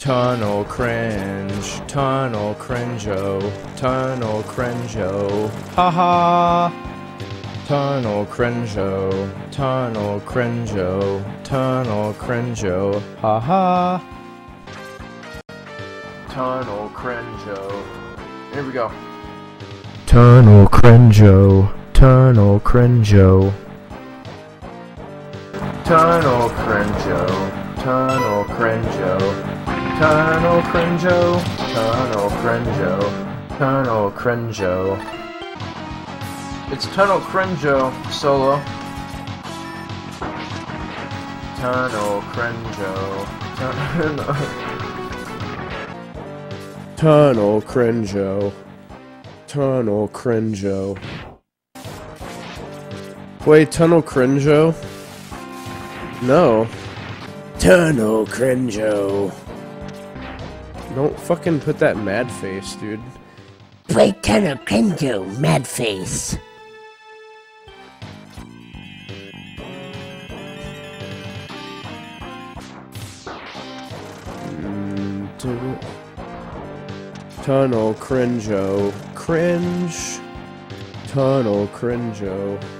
Tunnel Cringe, Tunnel Crinjo, Tunnel Crinjo, haha! Tunnel Crinjo, Tunnel Crinjo, Tunnel Crinjo, haha! Tunnel Crinjo. Here we go. Tunnel Crinjo, Tunnel Crinjo. Tunnel Crinjo, Tunnel Crinjo. Tunnel Crinjo, Tunnel Crinjo, Tunnel Crinjo. It's Tunnel Crinjo solo. Tunnel Crinjo, Tunnel Crinjo, Tunnel Crinjo. Wait, Tunnel Crinjo? No. Tunnel Crinjo. Don't fucking put that mad face, dude. Play Tunnel Crinjo, mad face. Tunnel Crinjo, cringe. Tunnel Crinjo.